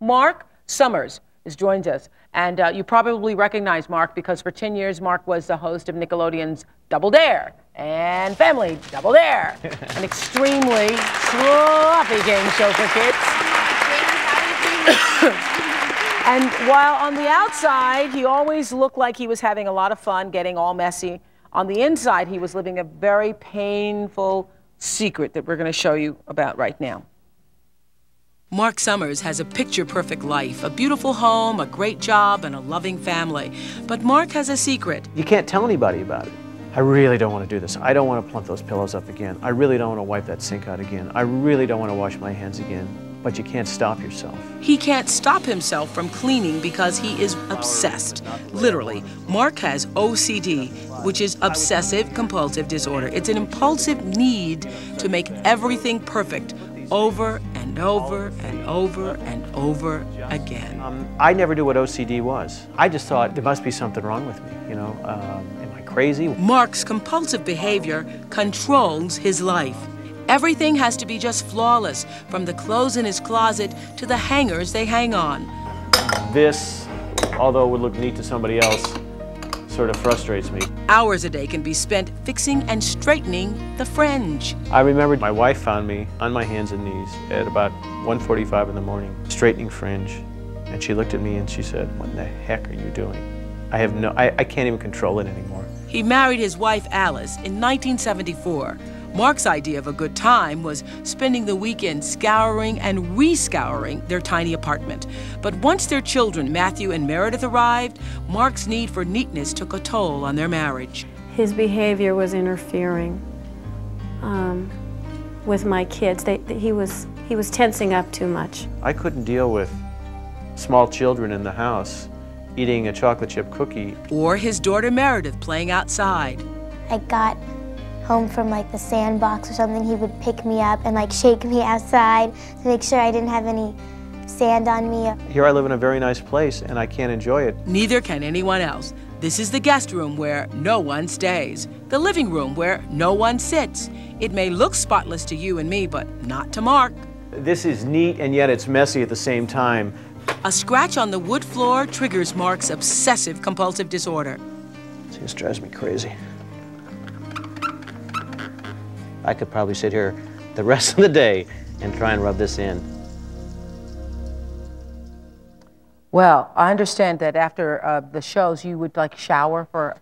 Marc Summers has joined us, and you probably recognize Marc because for 10 years, Marc was the host of Nickelodeon's Double Dare and Family Double Dare, an extremely sloppy game show for kids. And while on the outside, he always looked like he was having a lot of fun, getting all messy, on the inside, he was living a very painful secret that we're going to show you about right now. Marc Summers has a picture-perfect life, a beautiful home, a great job, and a loving family. But Marc has a secret. You can't tell anybody about it. I really don't want to do this. I don't want to plump those pillows up again. I really don't want to wipe that sink out again. I really don't want to wash my hands again. But you can't stop yourself. He can't stop himself from cleaning because he is obsessed. Literally, Marc has OCD, which is obsessive compulsive disorder. It's an impulsive need to make everything perfect over and over and over and over again. I never knew what OCD was. I just thought there must be something wrong with me, you know, am I crazy? Marc's compulsive behavior controls his life. Everything has to be just flawless, from the clothes in his closet to the hangers they hang on. This, although it would look neat to somebody else, sort of frustrates me. Hours a day can be spent fixing and straightening the fringe. I remember my wife found me on my hands and knees at about 1:45 in the morning, straightening fringe, and she looked at me and she said, "What the heck are you doing? I can't even control it anymore." He married his wife, Alice, in 1974. Marc's idea of a good time was spending the weekend scouring and re-scouring their tiny apartment. But once their children, Matthew and Meredith, arrived, Marc's need for neatness took a toll on their marriage. His behavior was interfering with my kids. He was tensing up too much. I couldn't deal with small children in the house eating a chocolate chip cookie. Or his daughter Meredith playing outside. I got home from like the sandbox or something, he would pick me up and like shake me outside to make sure I didn't have any sand on me. Here I live in a very nice place and I can't enjoy it. Neither can anyone else. This is the guest room where no one stays, the living room where no one sits. It may look spotless to you and me, but not to Marc. This is neat and yet it's messy at the same time. A scratch on the wood floor triggers Marc's obsessive compulsive disorder. This drives me crazy. I could probably sit here the rest of the day and try and rub this in. Well, I understand that after the shows, you would like shower for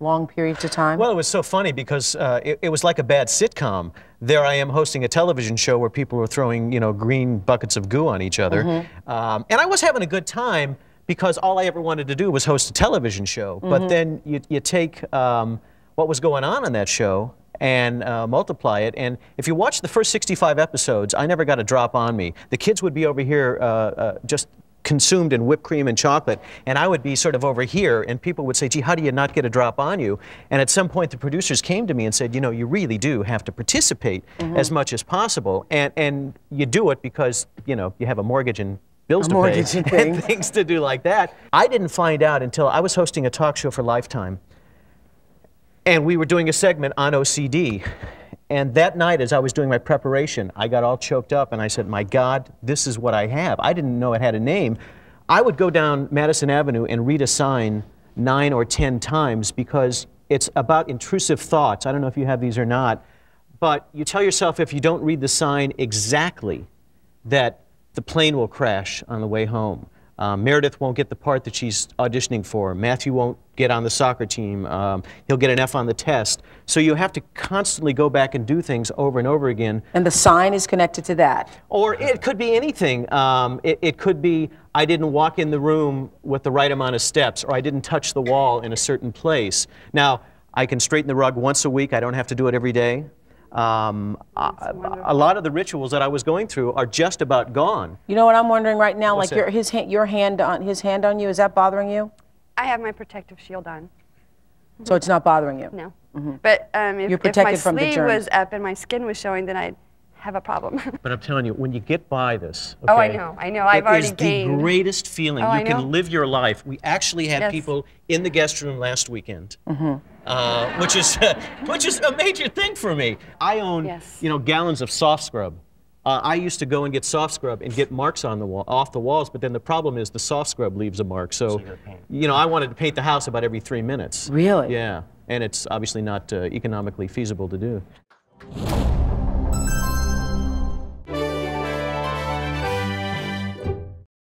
long periods of time. Well, it was so funny because it was like a bad sitcom. There I am hosting a television show where people were throwing, you know, green buckets of goo on each other. Mm-hmm. And I was having a good time because all I ever wanted to do was host a television show. Mm-hmm. But then you take what was going on in that show and multiply it. And if you watch the first 65 episodes, I never got a drop on me. The kids would be over here just consumed in whipped cream and chocolate, and I would be sort of over here, and people would say, gee, how do you not get a drop on you? And at some point, the producers came to me and said, you know, you really do have to participate as much as possible. And you do it because, you know, you have a mortgage and bills to pay and things to do like that. I didn't find out until I was hosting a talk show for Lifetime. And we were doing a segment on OCD. And that night, as I was doing my preparation, I got all choked up and I said, my God, this is what I have. I didn't know it had a name. I would go down Madison Avenue and read a sign 9 or 10 times because it's about intrusive thoughts. I don't know if you have these or not, but you tell yourself if you don't read the sign exactly that the plane will crash on the way home. Meredith won't get the part that she's auditioning for. Matthew won't get on the soccer team. He'll get an F on the test. So you have to constantly go back and do things over and over again. And the sign is connected to that. Or it could be anything. It could be, I didn't walk in the room with the right amount of steps, or I didn't touch the wall in a certain place. Now, I can straighten the rug once a week. I don't have to do it every day. A lot of the rituals that I was going through are just about gone. You know what I'm wondering right now? What's like his hand on you, is that bothering you? I have my protective shield on. So it's not bothering you? No. Mm-hmm. But if my sleeve was up and my skin was showing, then I'd have a problem. But I'm telling you, when you get by this, okay, oh, I know, I've already gained. It is the greatest feeling. Oh, you can live your life. We actually had people in the guest room last weekend. Mm-hmm. Which is a major thing for me. I own, you know, gallons of soft scrub I used to go and get soft scrub and get marks on the wall, off the walls, but then the problem is the soft scrub leaves a mark. So, you know, I wanted to paint the house about every 3 minutes. Really? Yeah. And it's obviously not economically feasible to do.